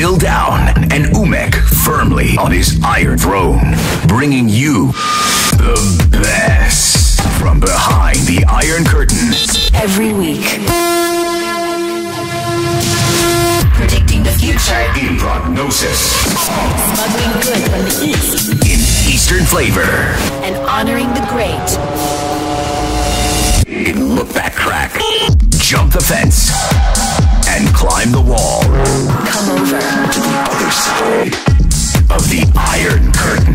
still down and UMEK firmly on his iron throne, bringing you the best from behind the Iron Curtain every week. Predicting the future in prognosis, smuggling good from the East in Eastern flavor, and honoring the great in Look Back Crack. Jump the fence and climb the wall. Come over to the other side of the Iron Curtain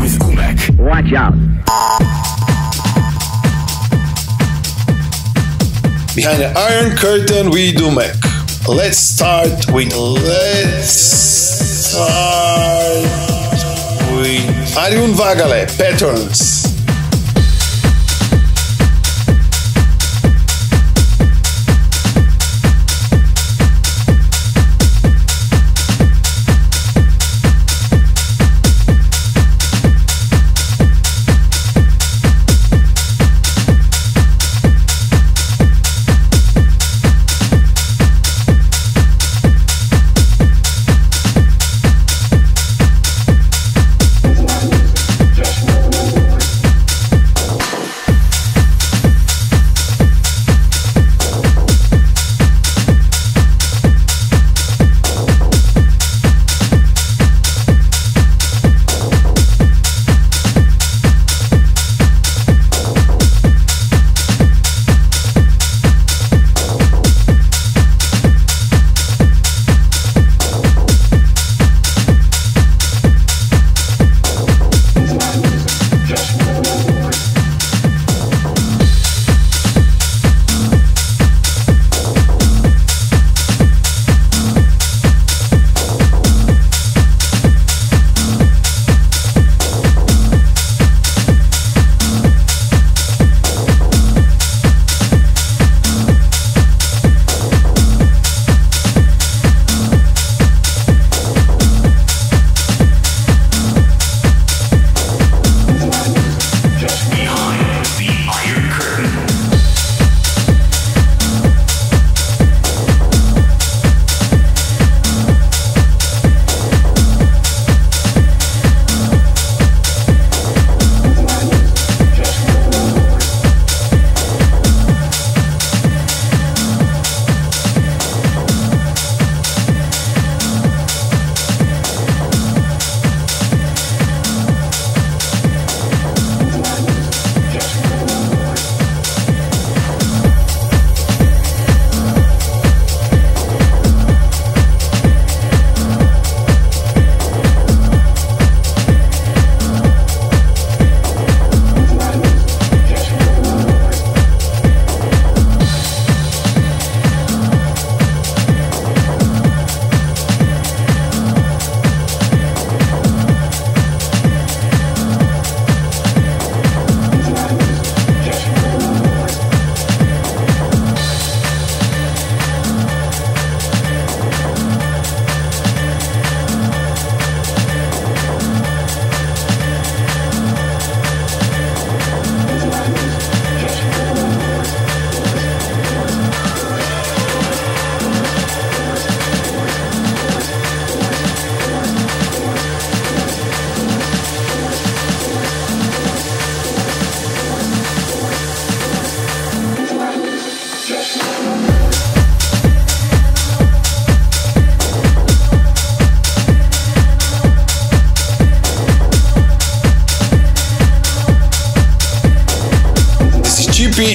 with UMEK. Watch out. Behind the Iron Curtain with UMEK. Let's start with Arjun Vagale, Patterns.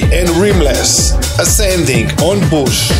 And Rimless, Ascending on Bush.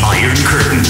Iron Curtain.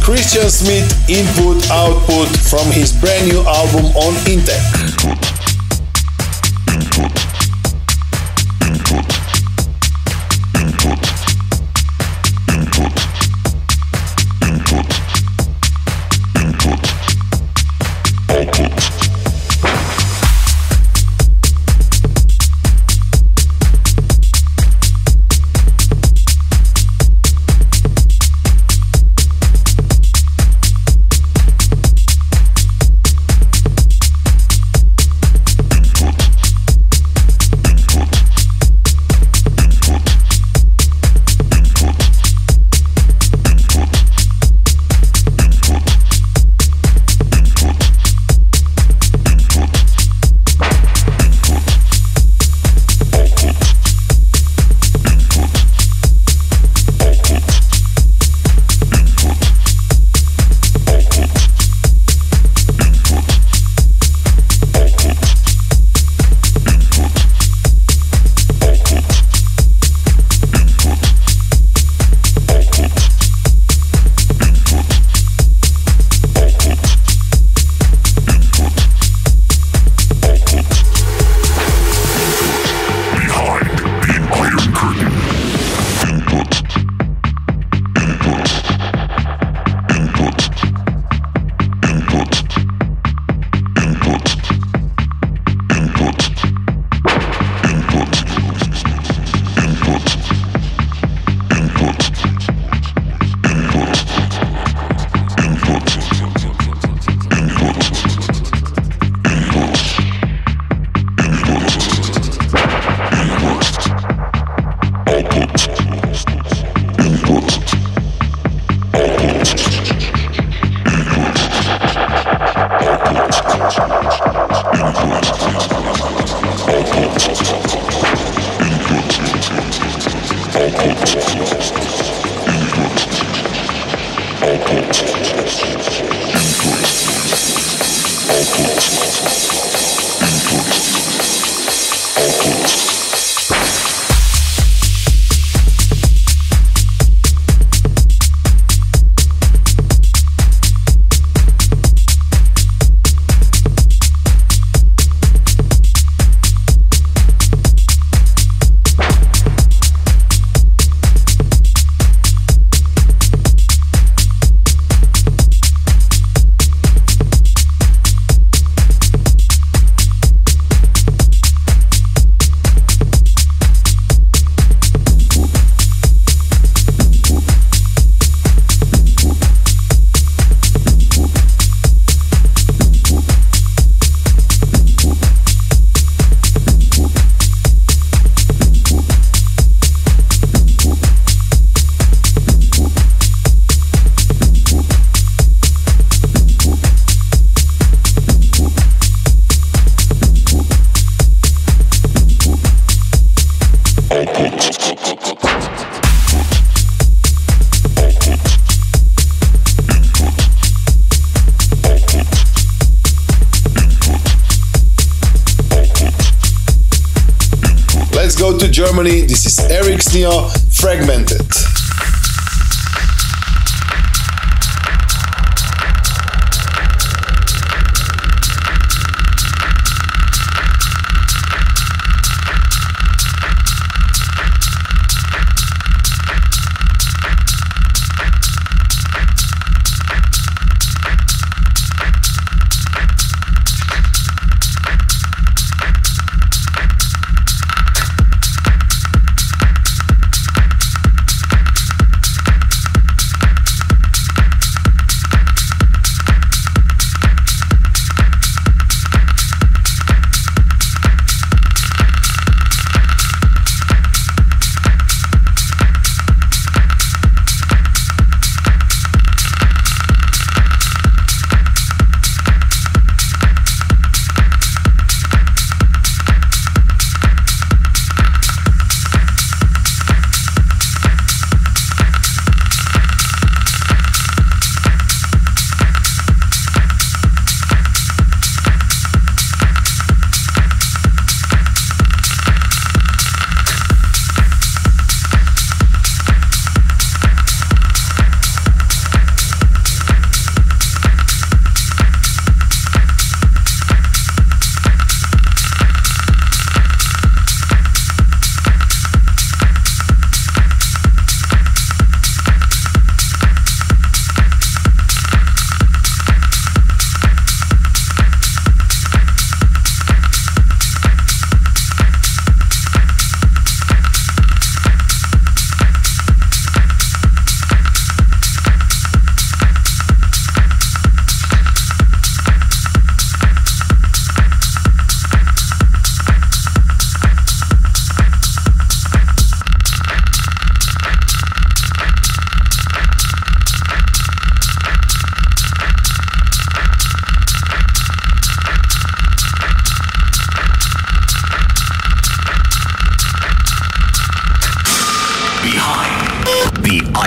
Christian Smith, input-output from his brand new album on Intech. Germany, this is Eric Sneer, Fragmented.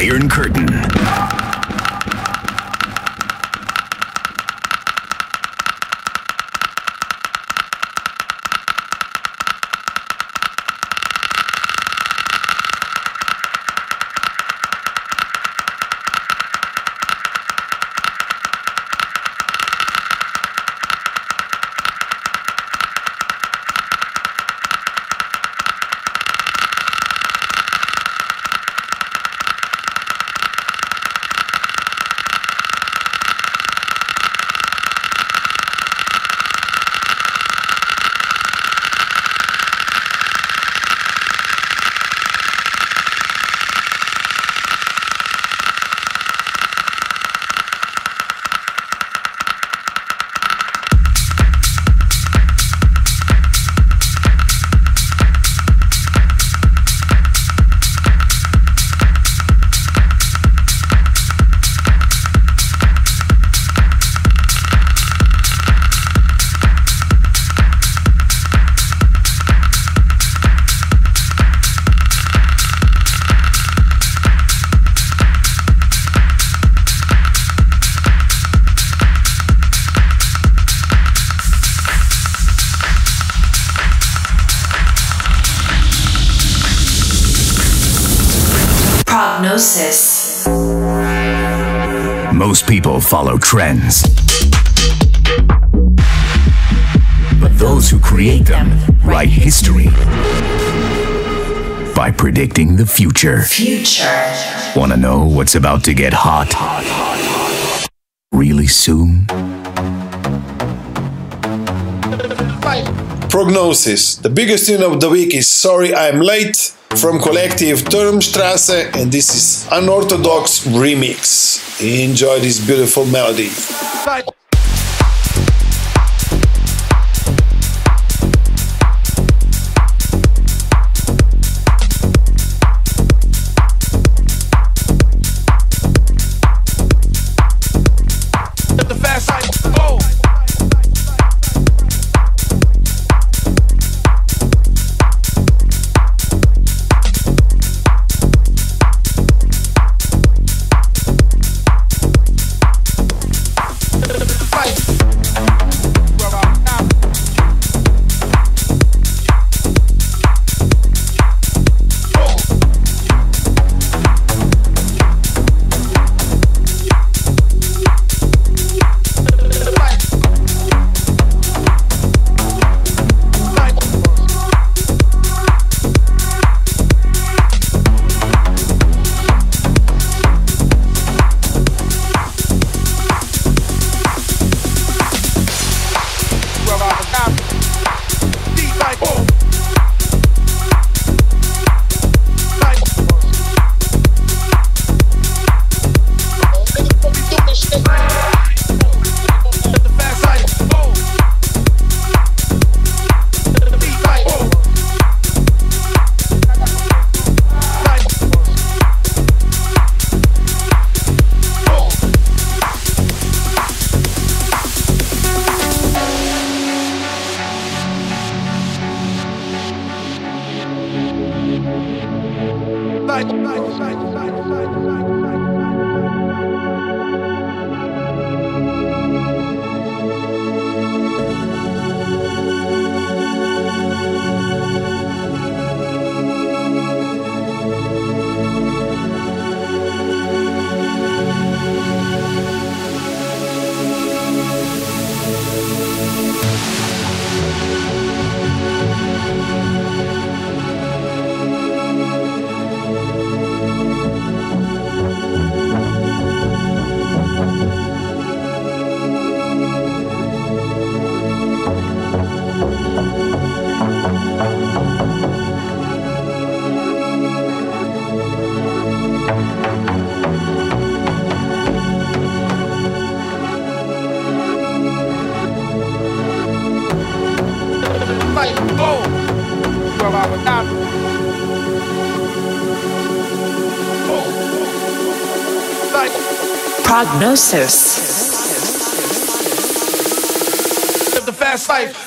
Iron Curtain. Most people follow trends, but those who create them write history by predicting the future. Want to know what's about to get hot really soon? Prognosis. The biggest tune of the week is Sorry I'm Late from collective Turmstrasse, and this is Unorthodox Remix. Enjoy this beautiful melody. Bye. Prognosis. Live the fast life.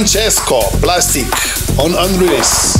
Francesco Plastic on Andreas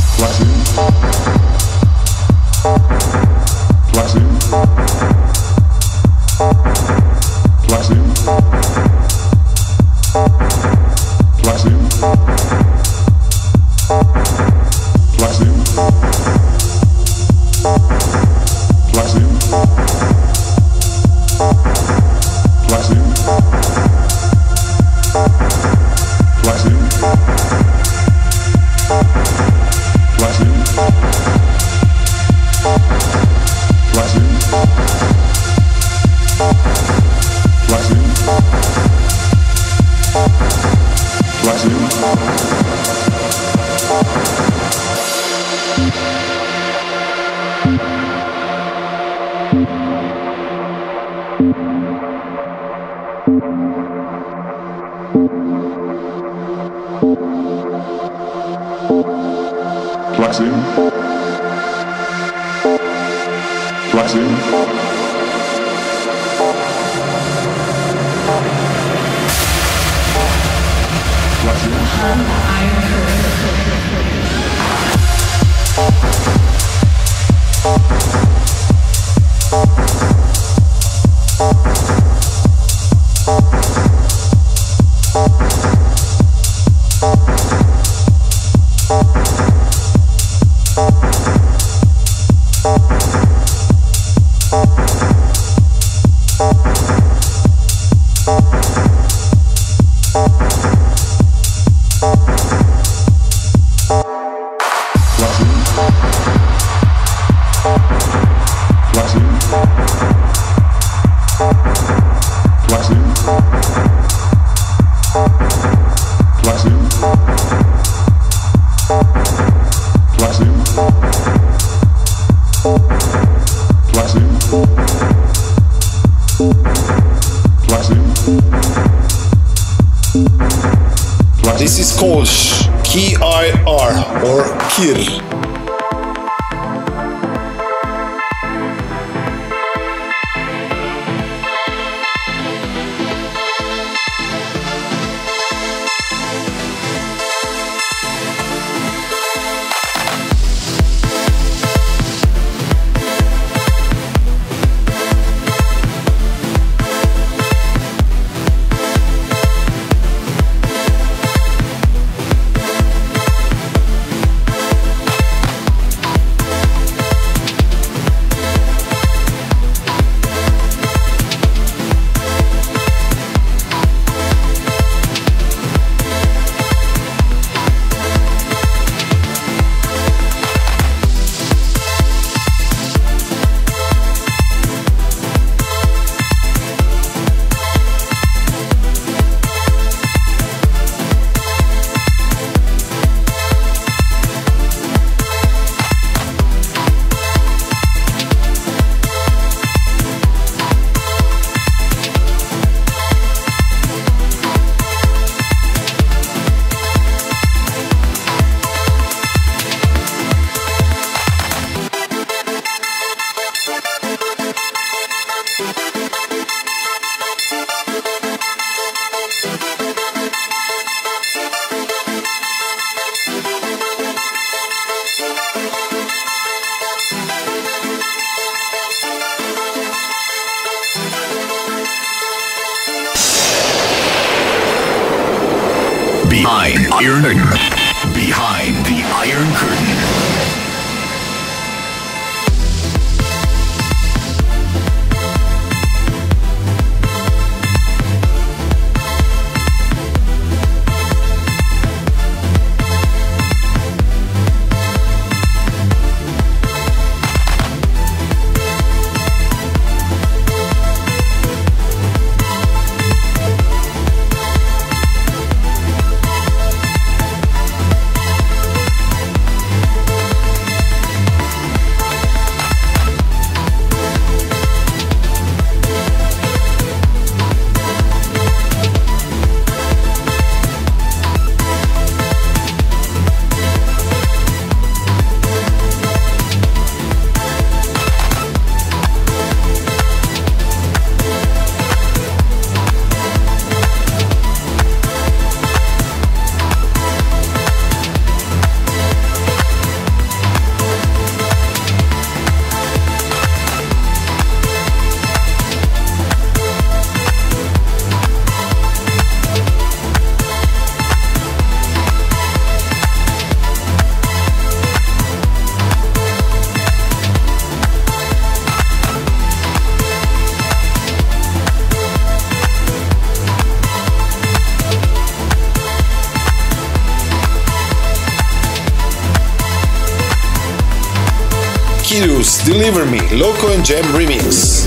Kidus, Deliver Me, Loco and Jam Remix.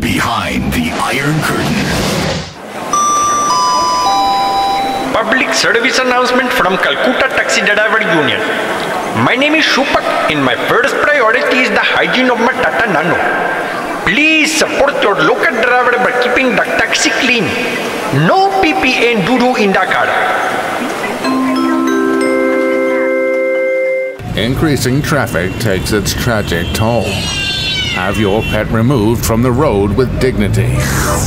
Behind the Iron Curtain. Public service announcement from Calcutta Taxi Driver Union. My name is Shupak and my first priority is the hygiene of my Tata Nano. Please support your local driver by keeping the taxi clean. No PP and doo-doo in the car. Increasing traffic takes its tragic toll. Have your pet removed from the road with dignity.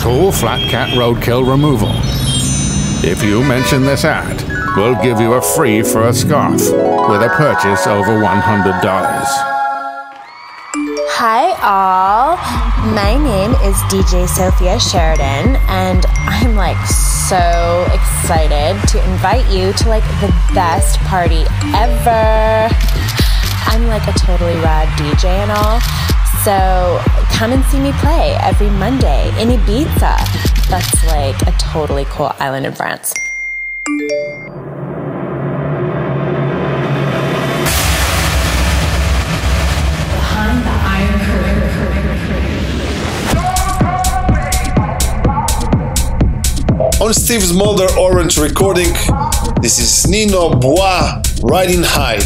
Cool Flat Cat Roadkill Removal. If you mention this ad, we'll give you a free fur scarf with a purchase over $100. Hi all, my name is DJ Sophia Sheridan and I'm like so excited to invite you to like the best party ever. I'm like a totally rad DJ and all. So come and see me play every Monday in Ibiza. That's like a totally cool island in France. Behind the Iron Curtain. on Steve's Mulder Orange recording. This is Nino Bois, Riding High.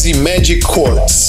The magic chords.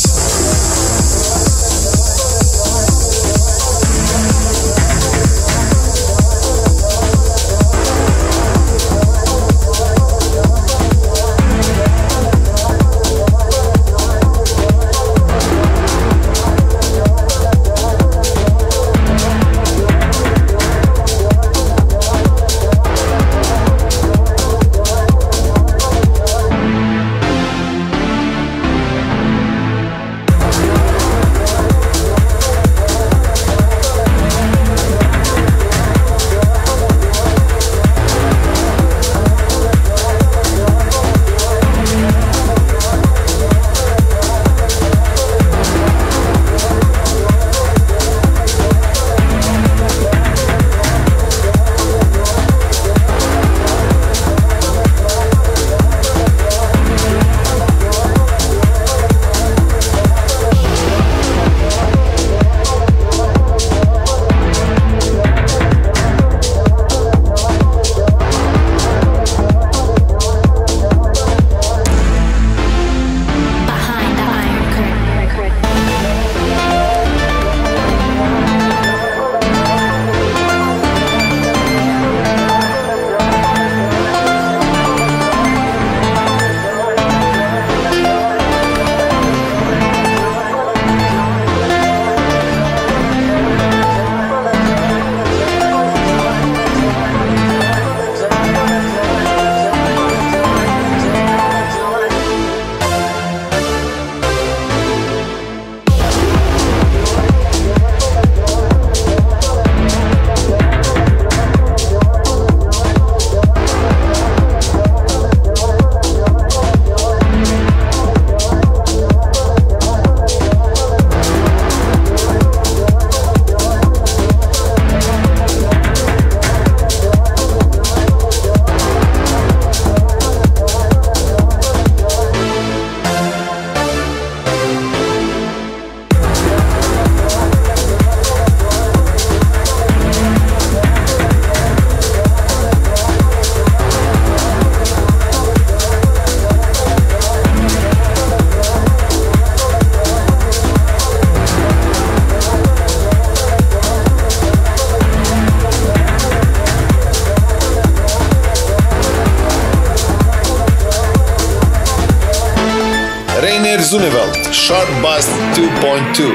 Zunevelt, Sharp Bus 2.2.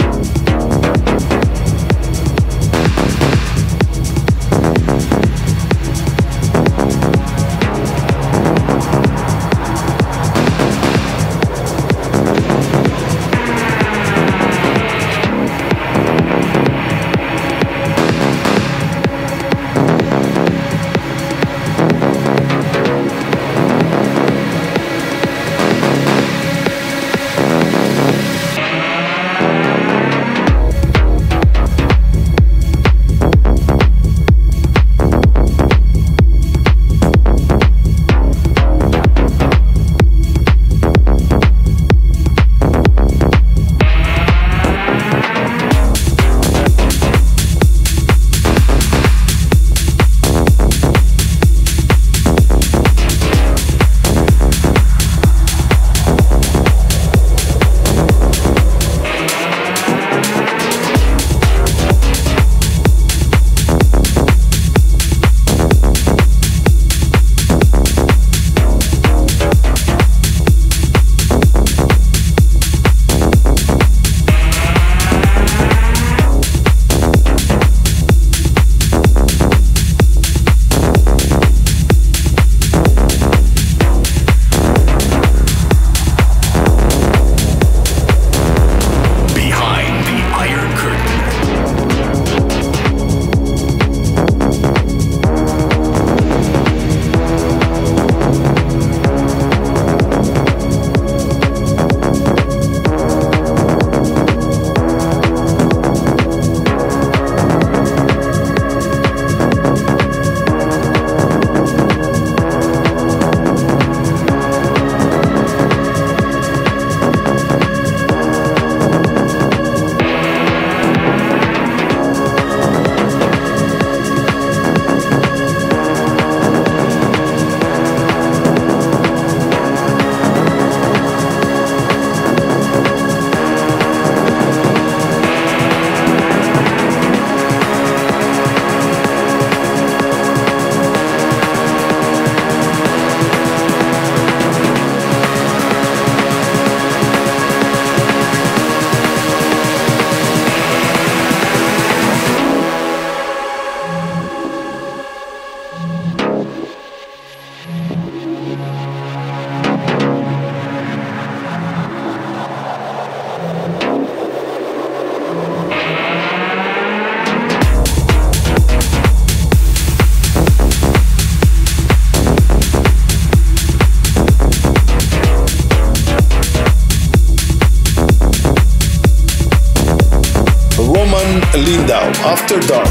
Lindao, After Dark.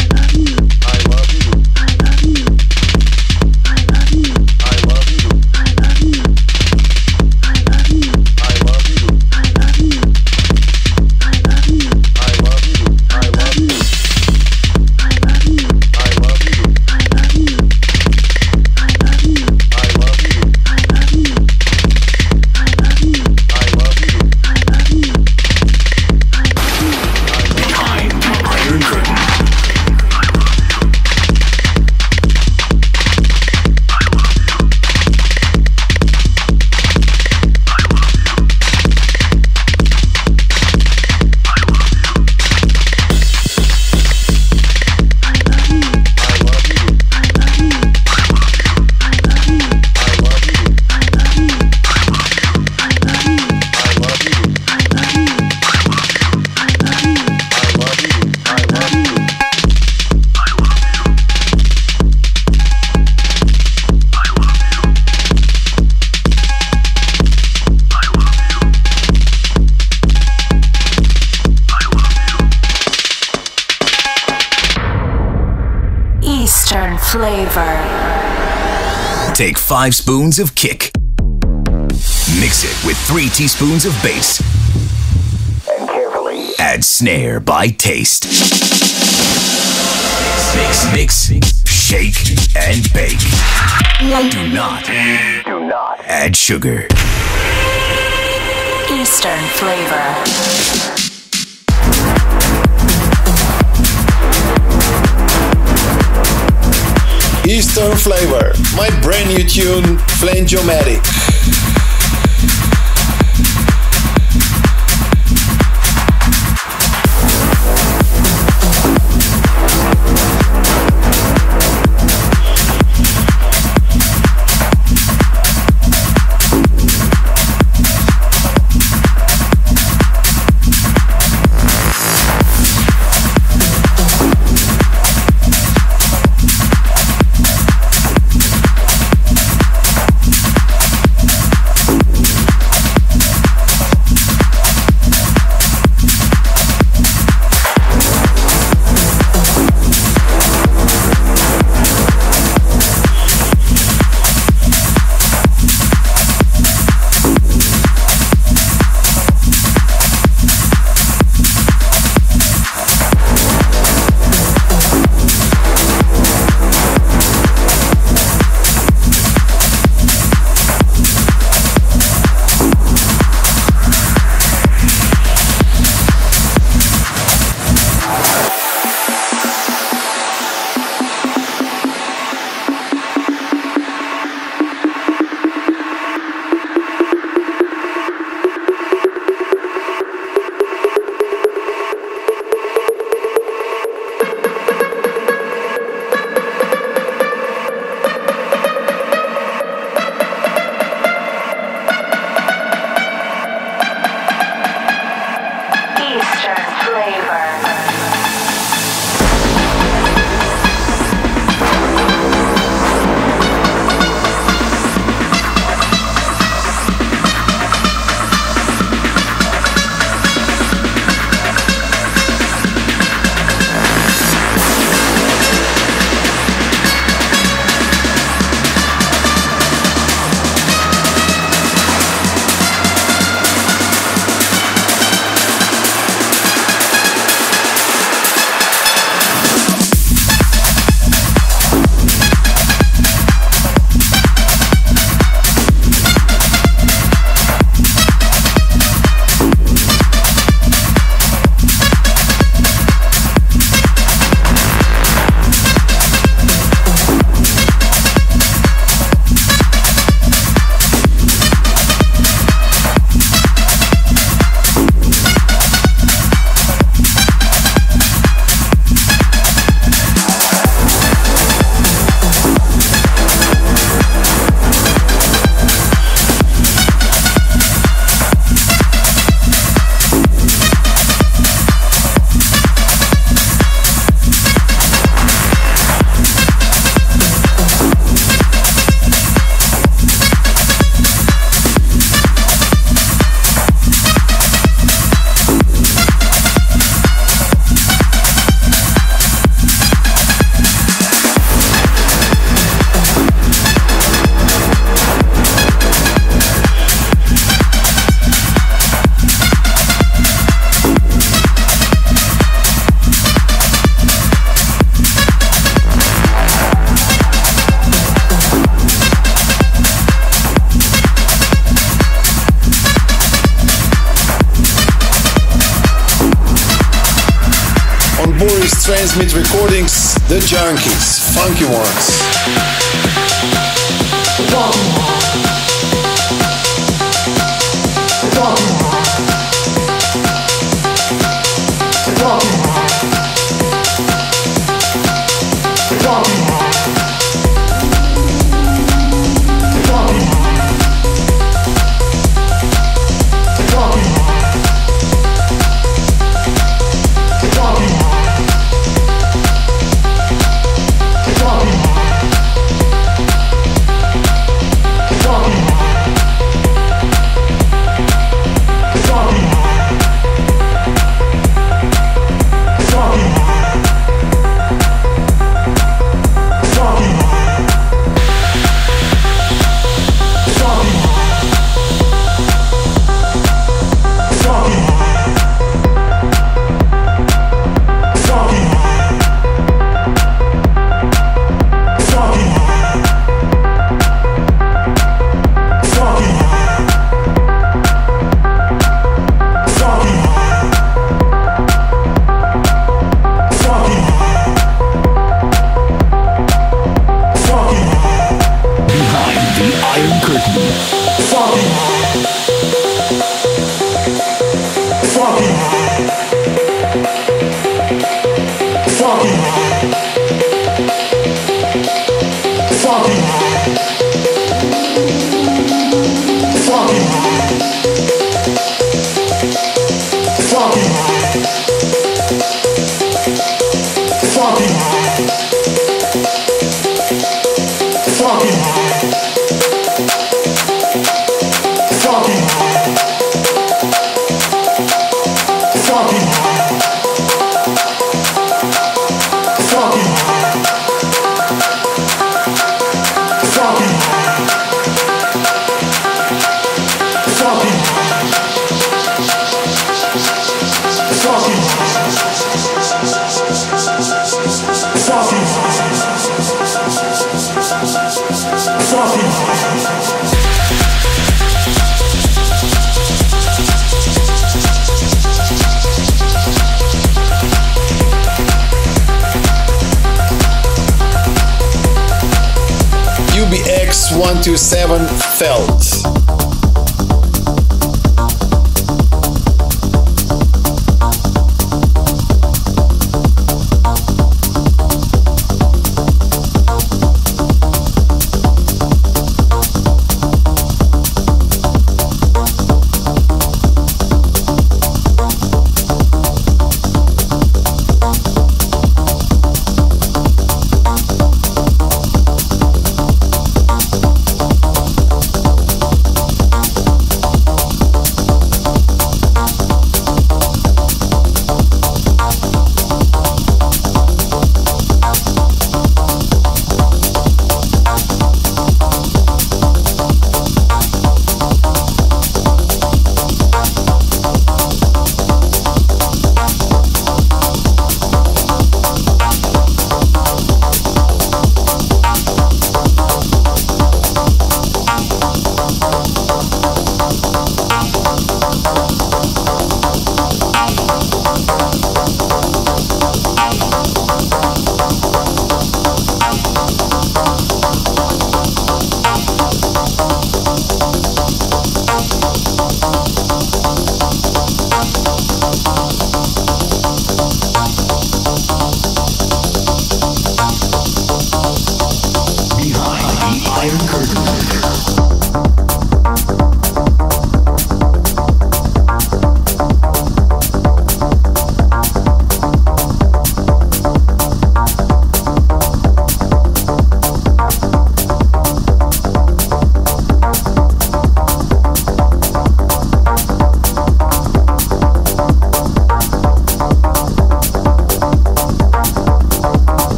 I love you. I love you. I love you. I love you. I love you. I love you. I love you. I love you. I love you. I love you. I love you. I love you. I love you. I love you. I love you. I love you. I love you. I love you. I love you. I love you. I love you. Behind the Iron Curtain. Flavor. Take 5 spoons of kick. Mix it with 3 teaspoons of bass. And carefully add snare by taste. Mix, shake, and bake. Do not add sugar. Eastern flavor. Eastern Flavor, my brand new tune, Flangeomatic. Transmit Recordings, The Junkies, Funky Ones.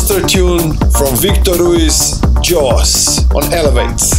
monster tune from Victor Ruiz, Jaws, on Elevates.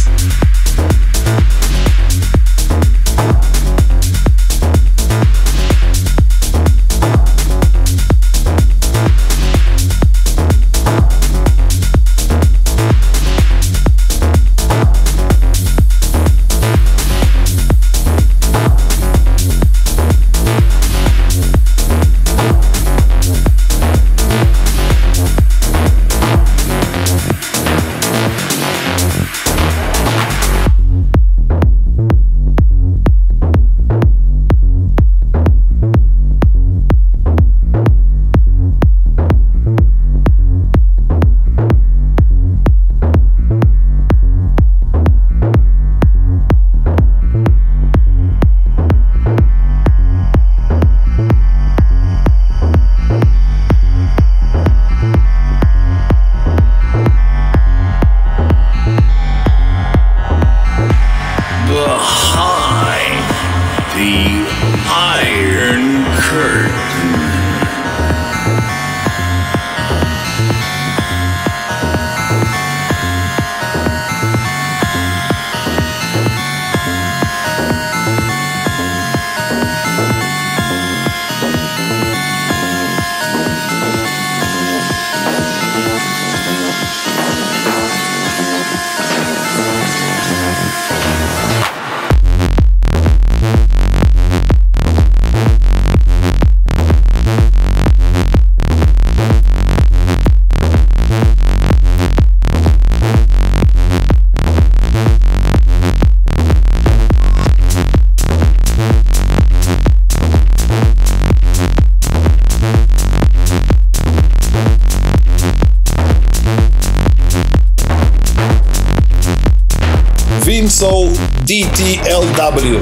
So DTLW.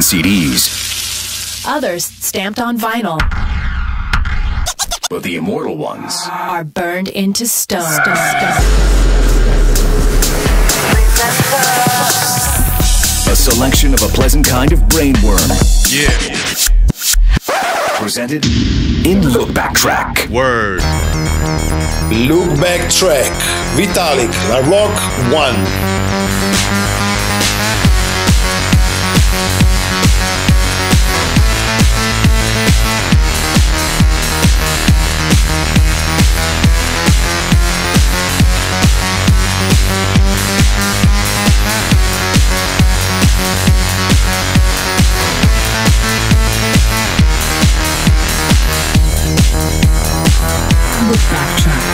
CDs. Others stamped on vinyl. But the immortal ones are burned into stone. A selection of a pleasant kind of brainworm. Yeah. Presented in Look Back Track. Word. Look Back Track. Vitalik, La Rock One. Backtrack.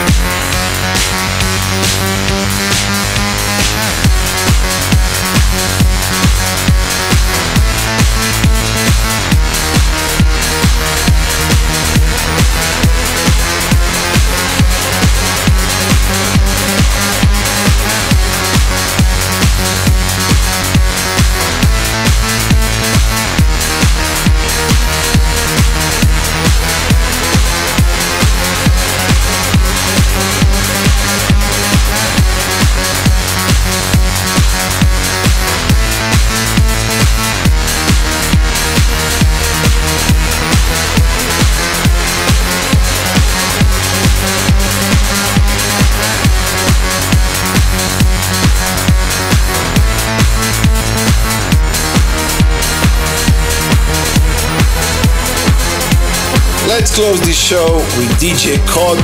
Let's close this show with DJ Kot,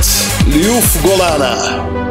Ljuf Golana.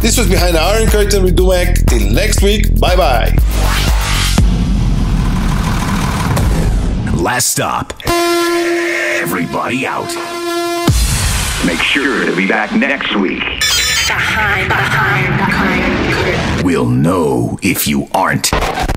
This was Behind the Iron Curtain with UMEK. Till next week, bye-bye. Last stop. Everybody out. Make sure to be back next week. Behind the Iron Curtain. We'll know if you aren't.